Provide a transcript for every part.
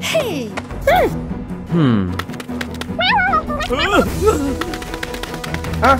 Hey. Huh?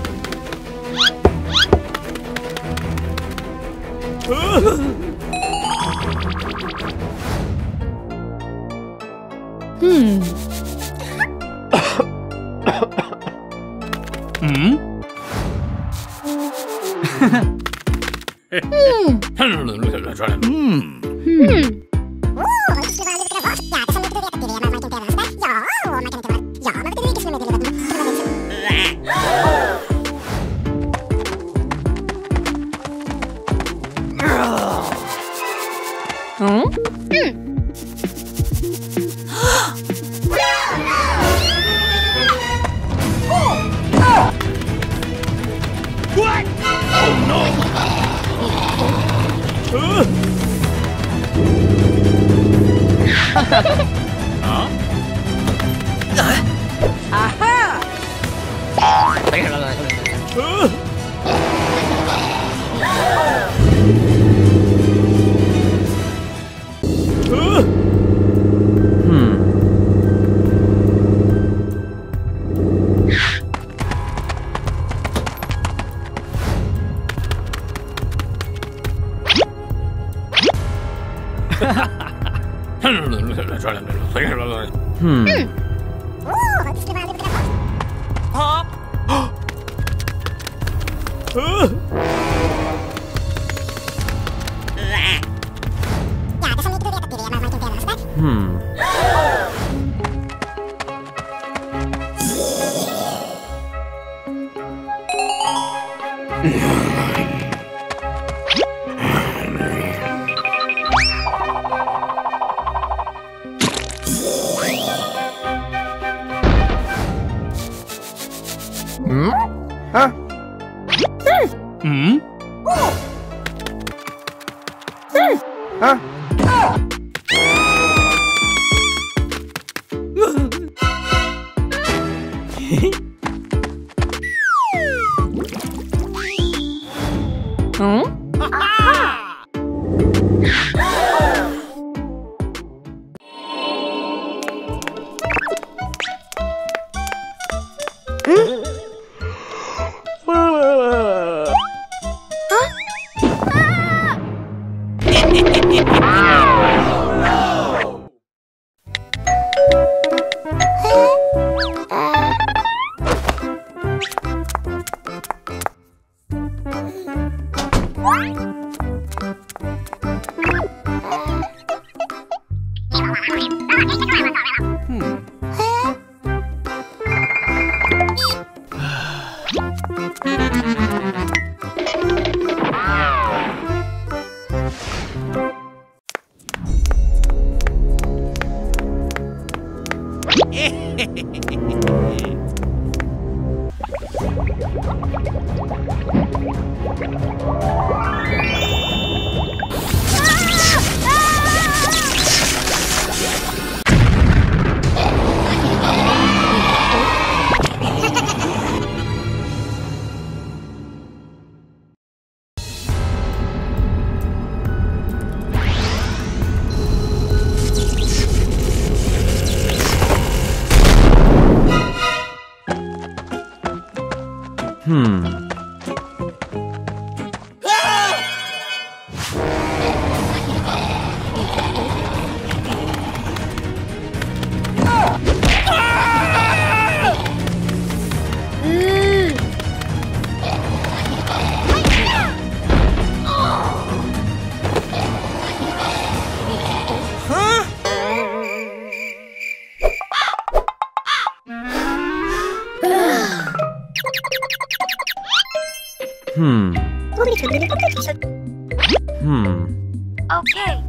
Okay.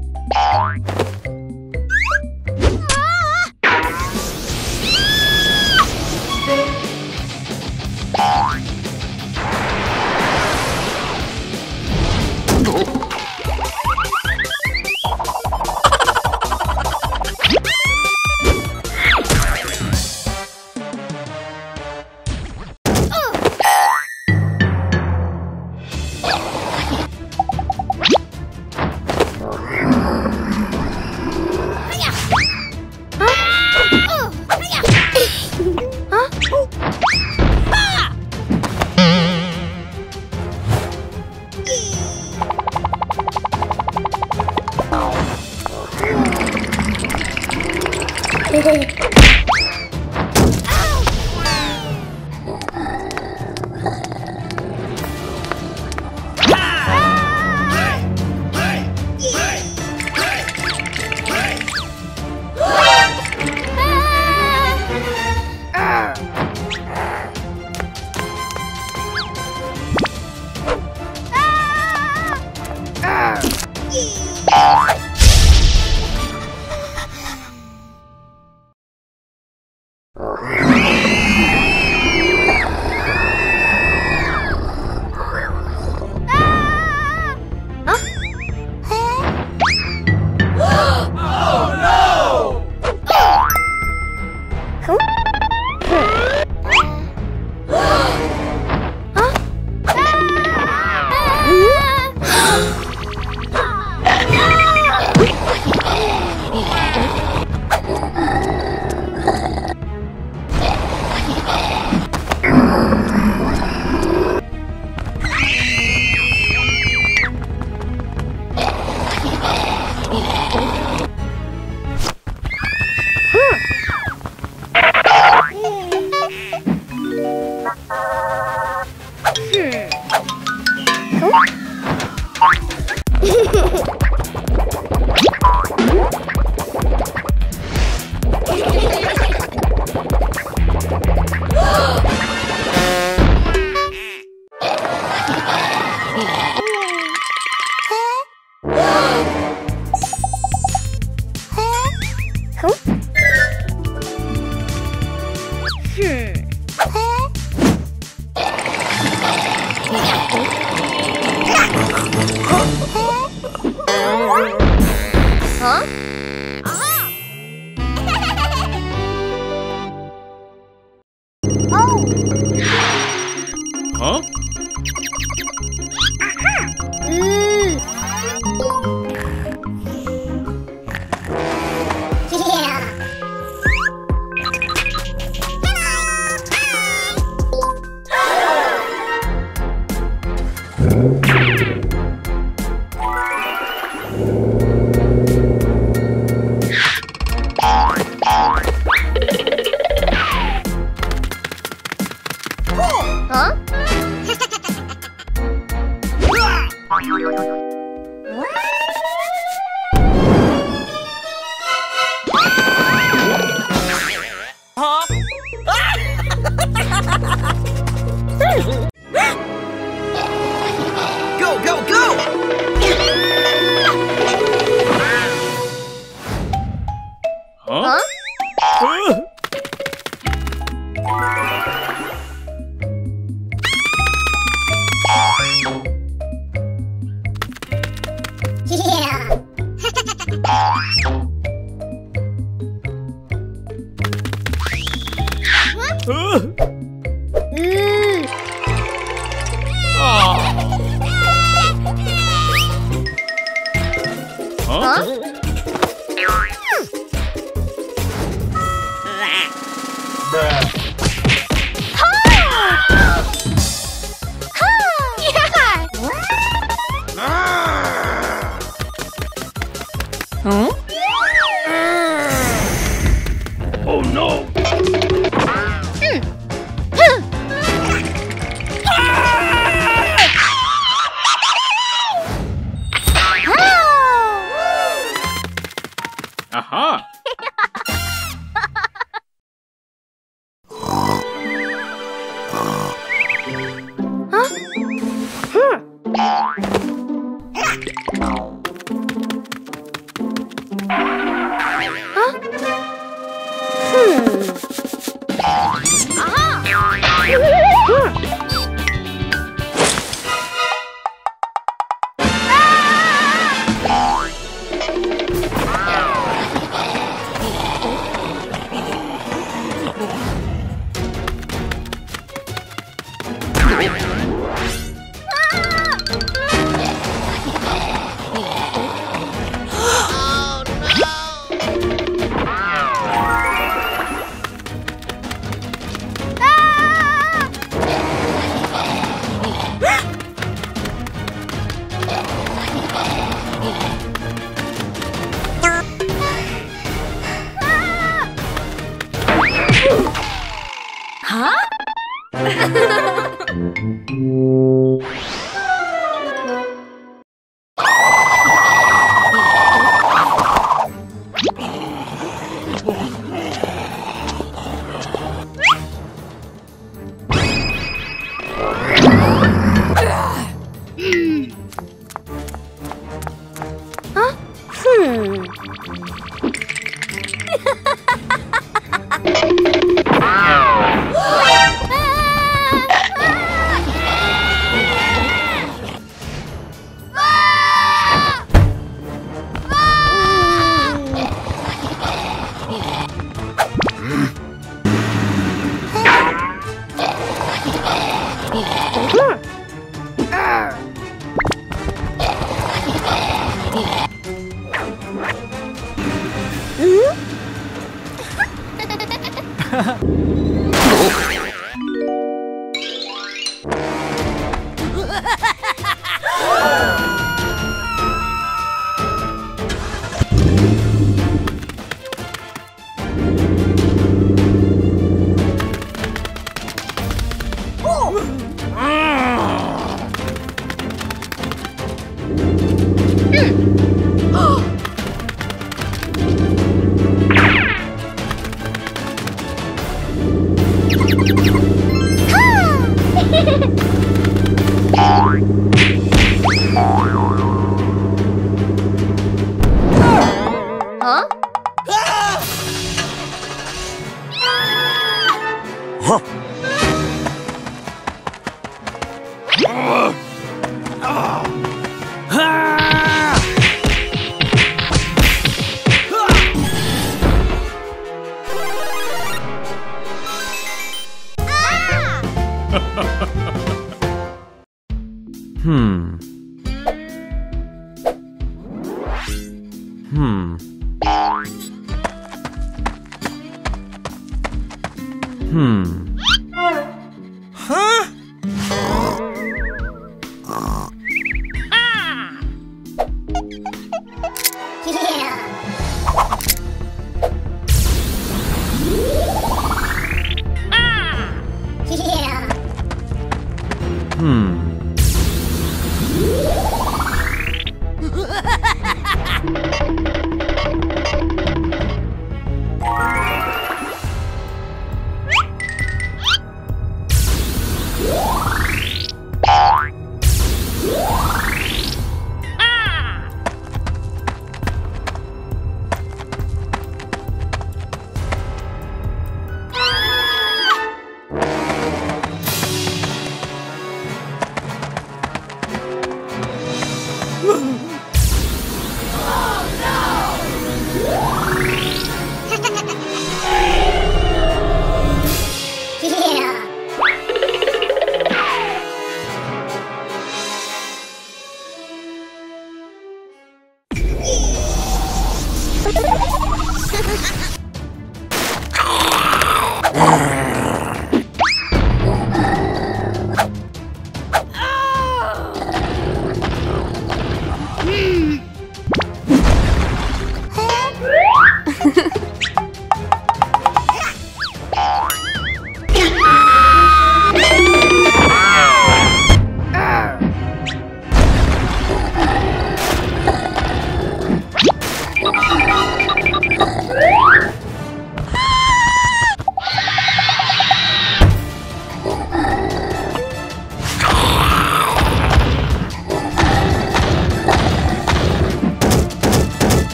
Huh?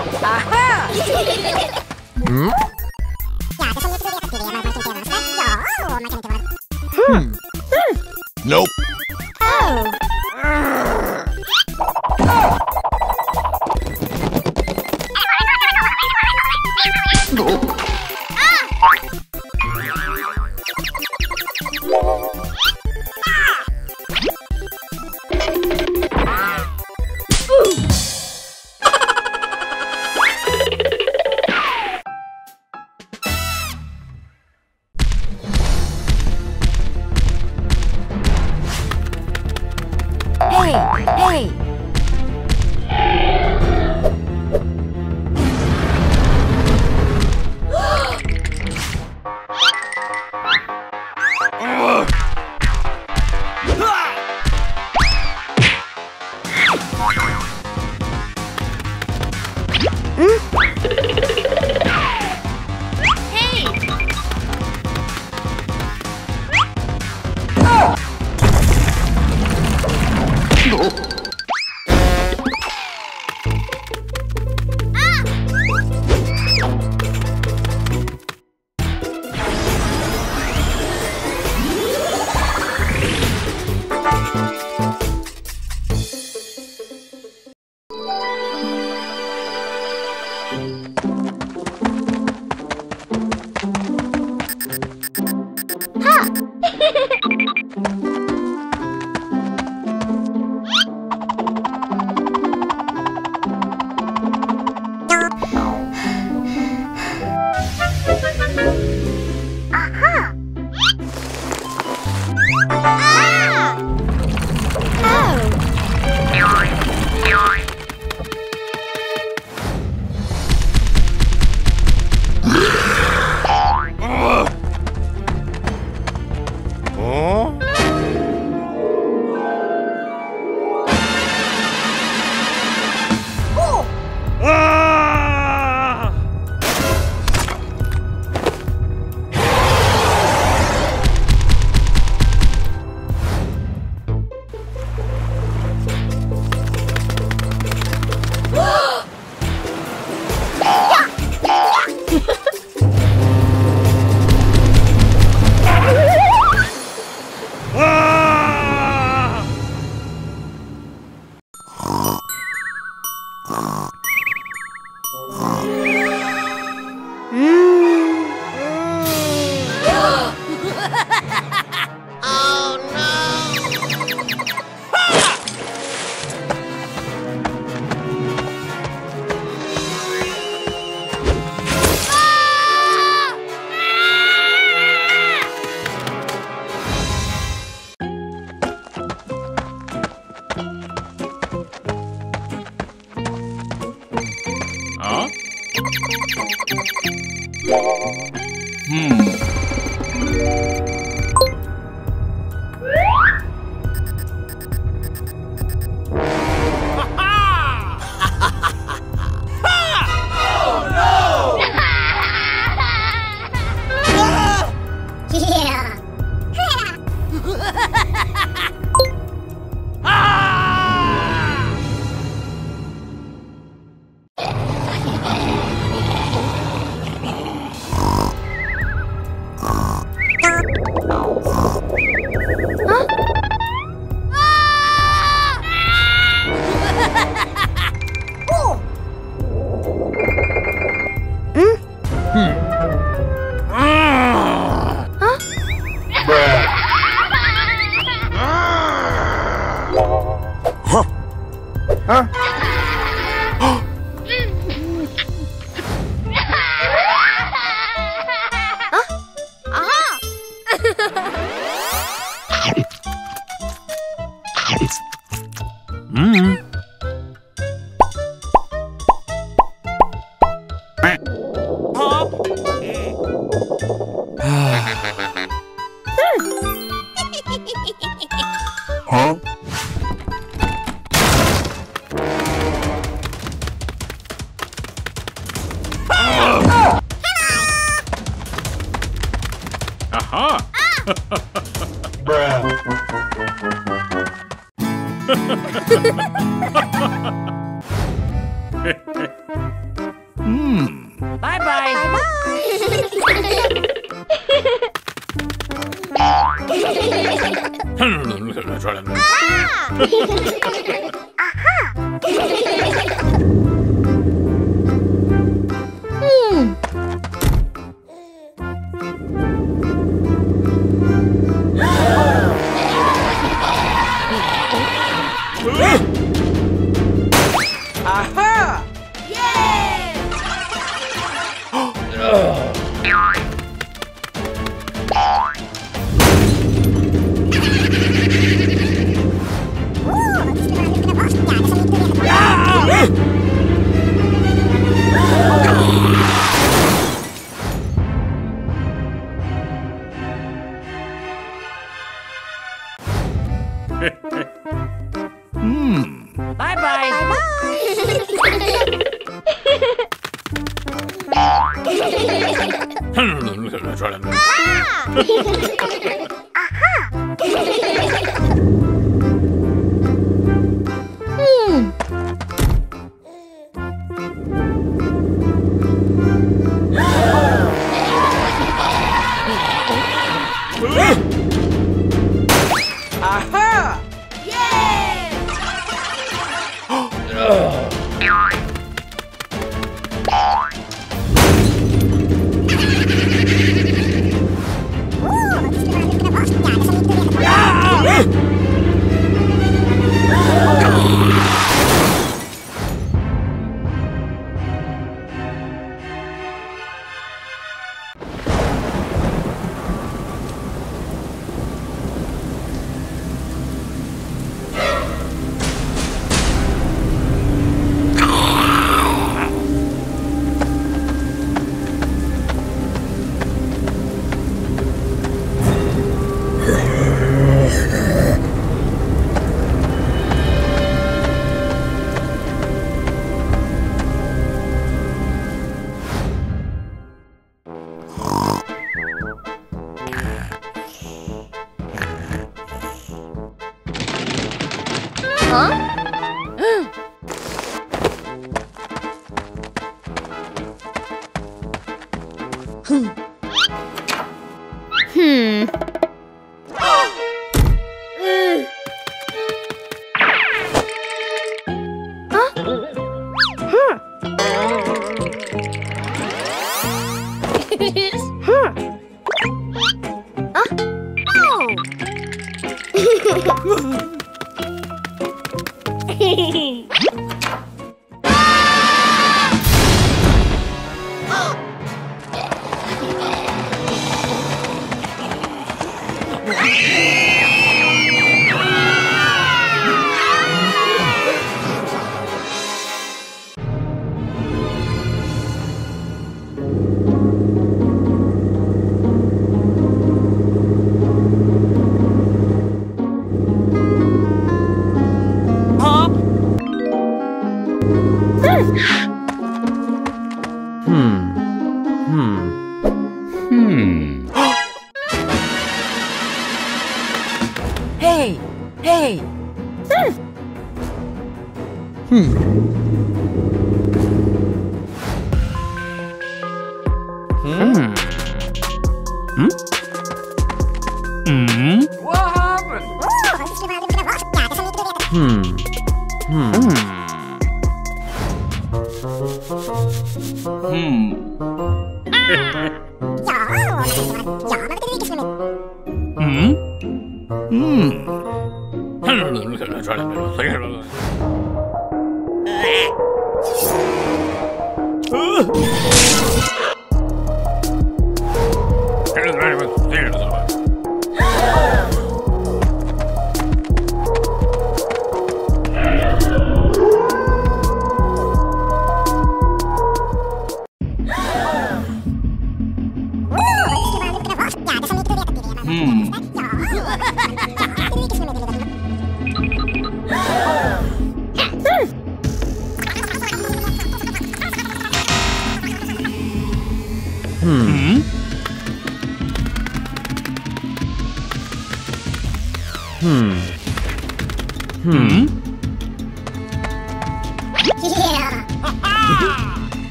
Aha! Nope. Oh. Bye-bye. Bye-bye. Ah! Yeah.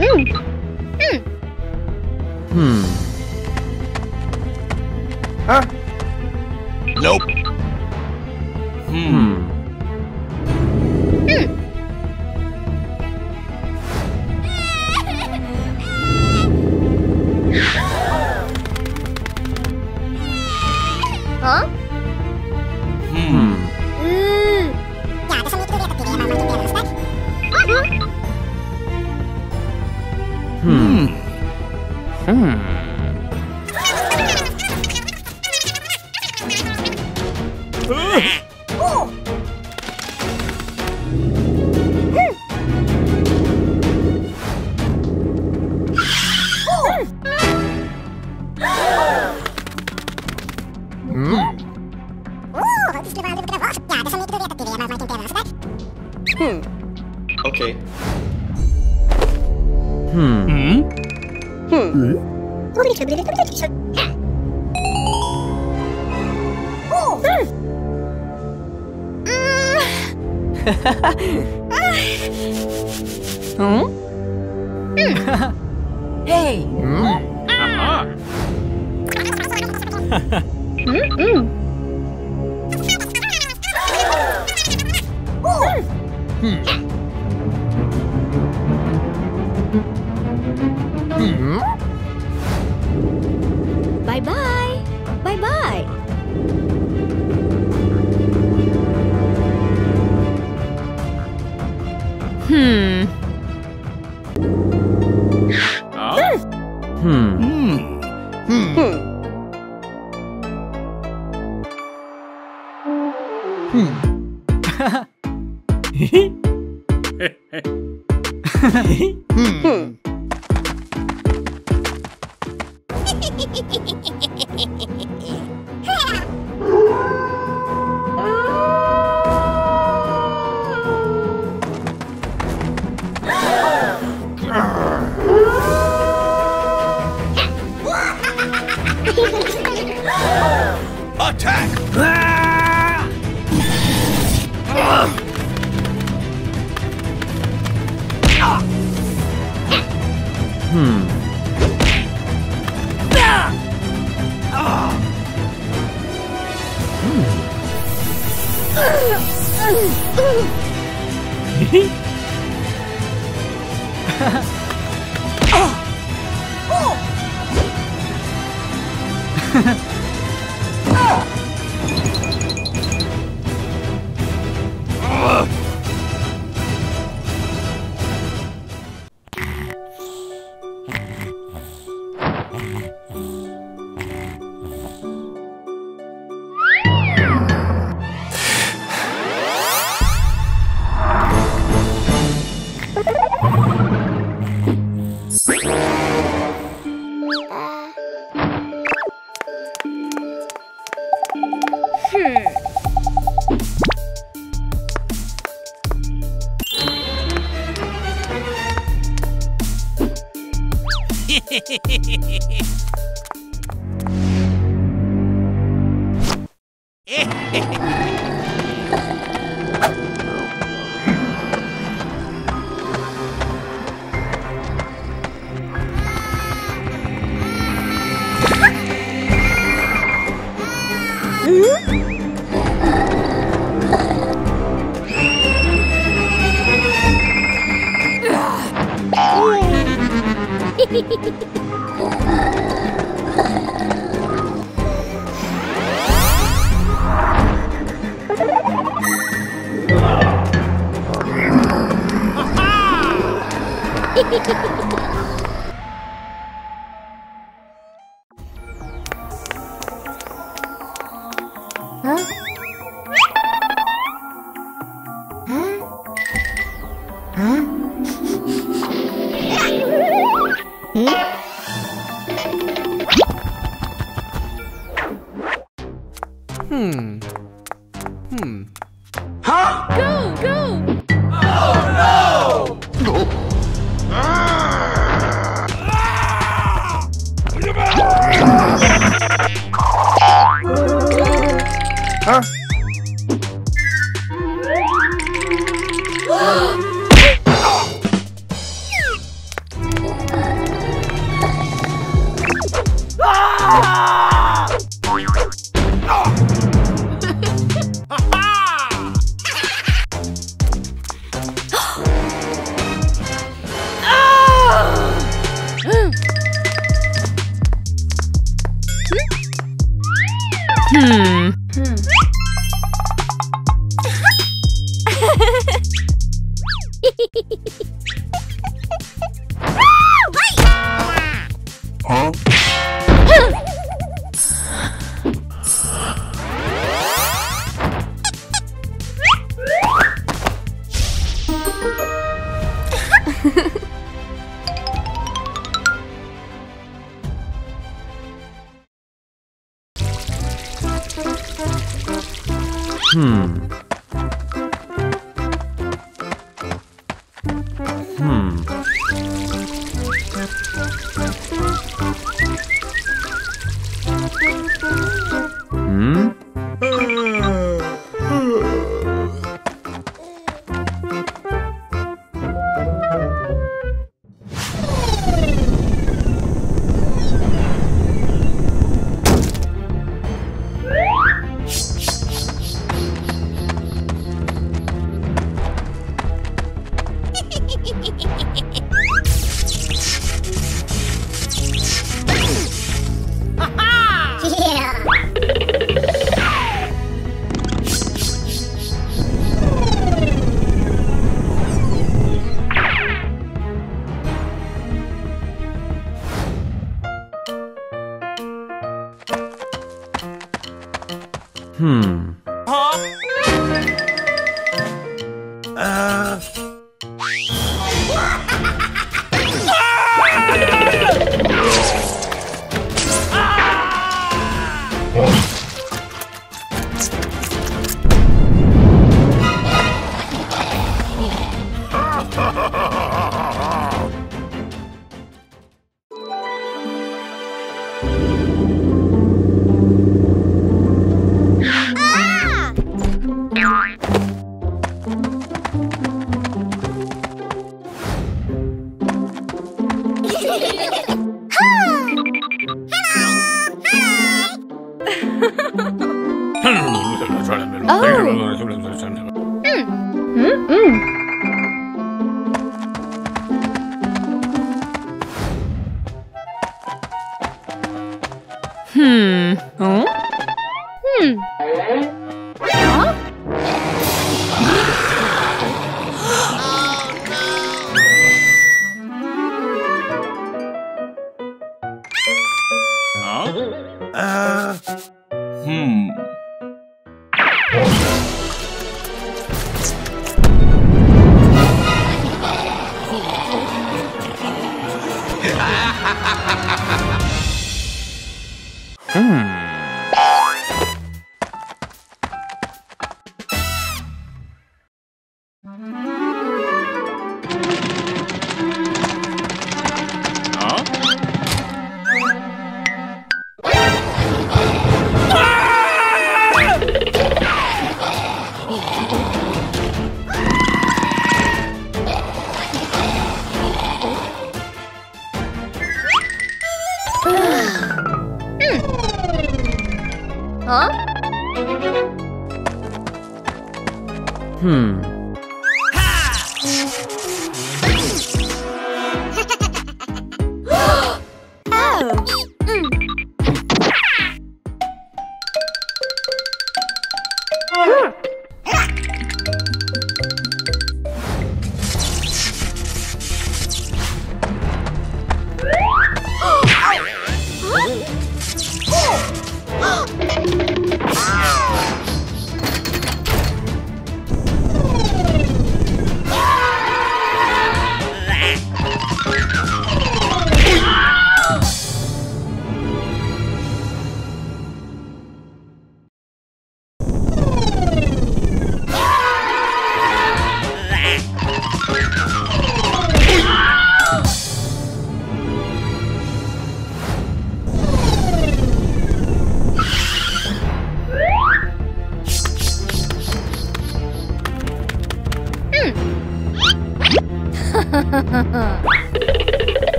Huh? Nope. Huh?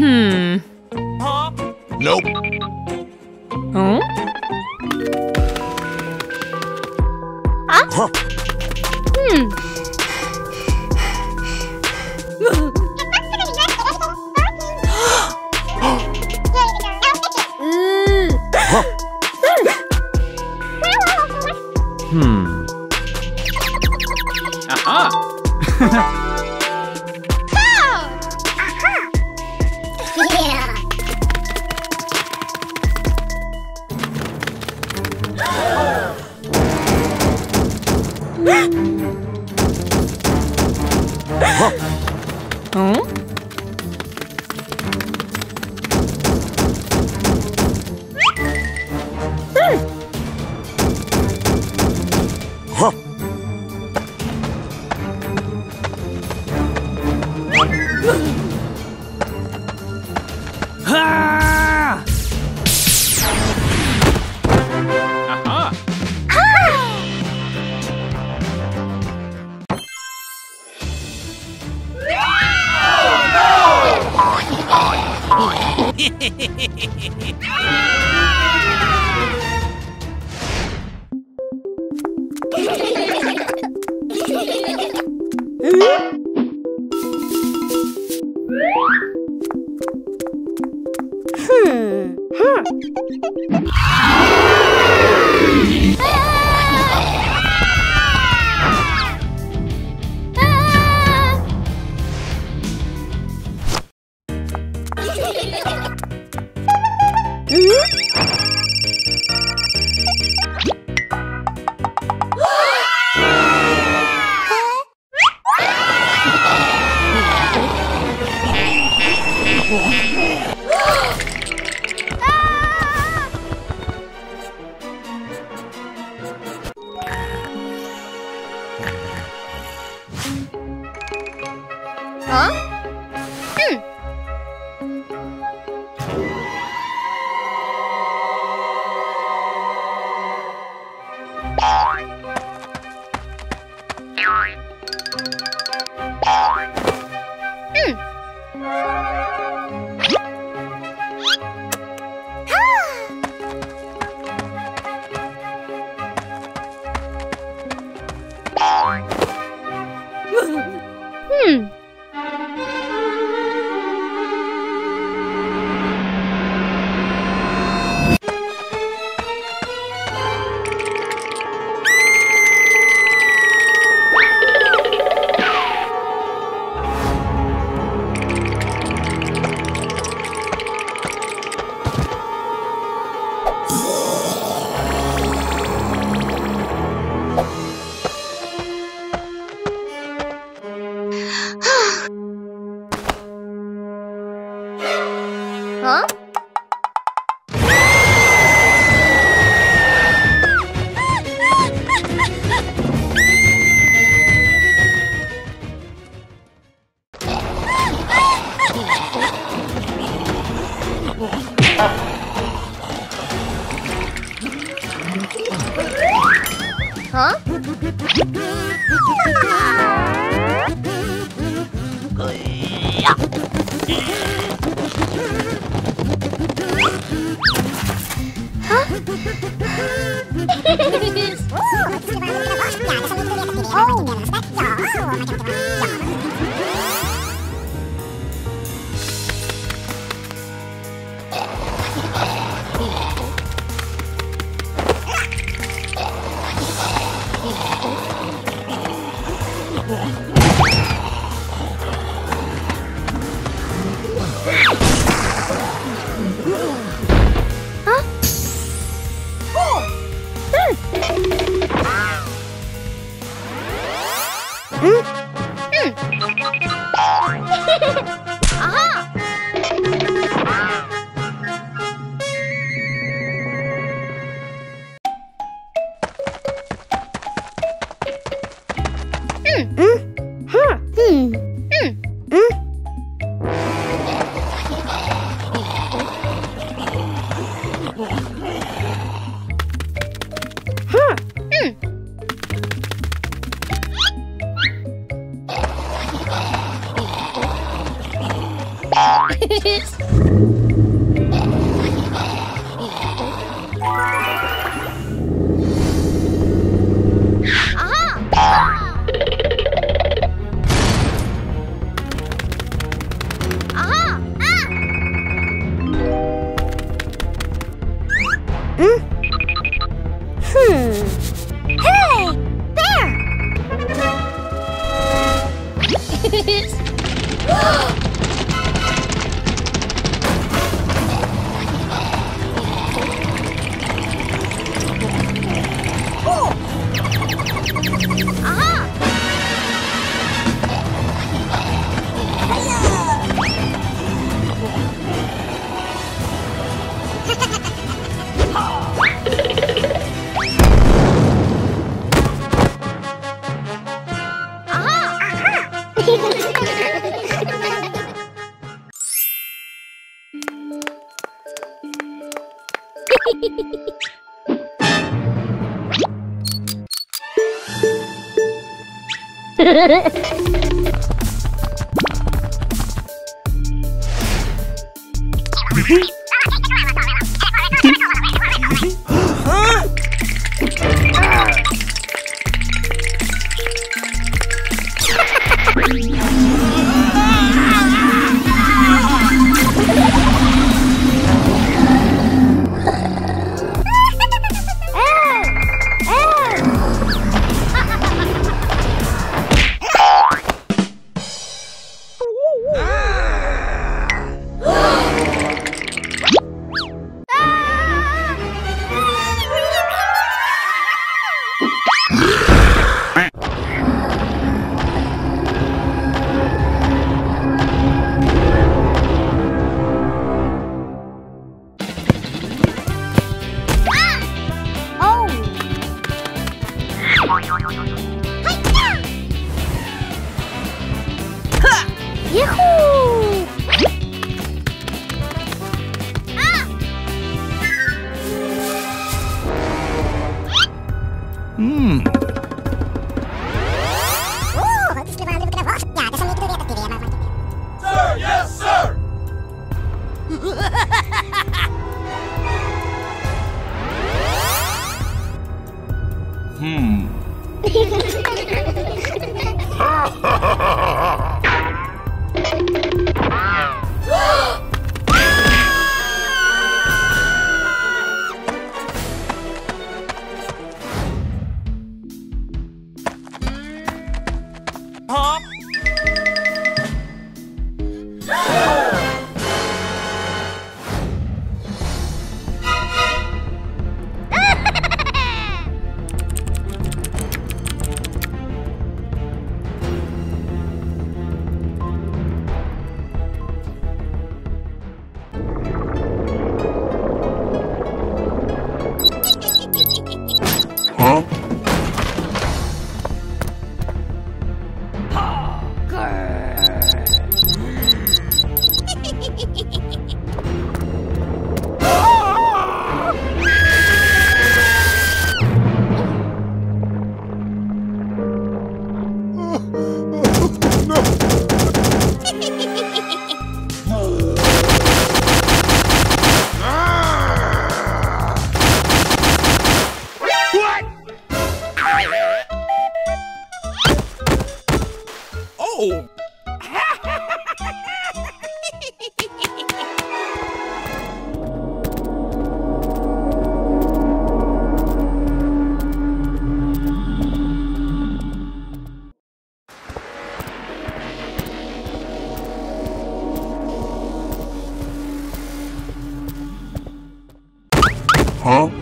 Huh? Nope. Huh? Huh? Oh.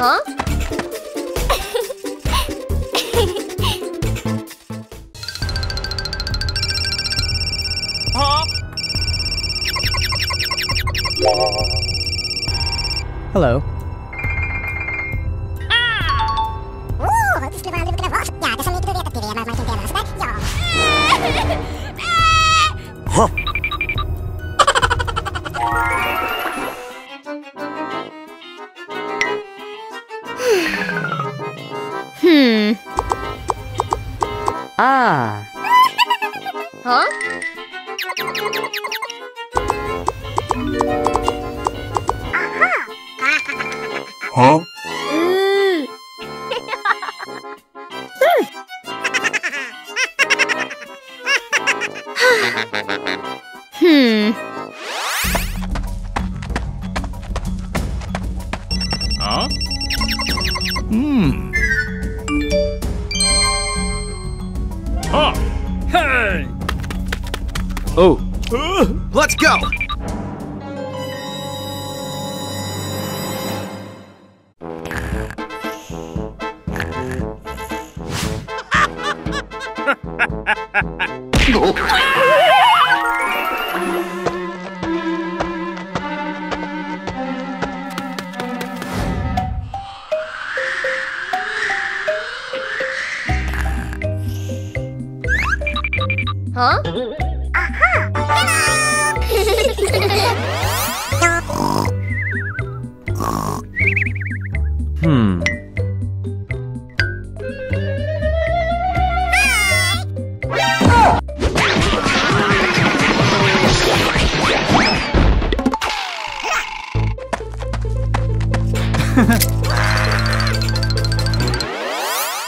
Huh? Huh? Hello.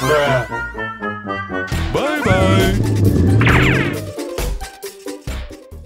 Bruh.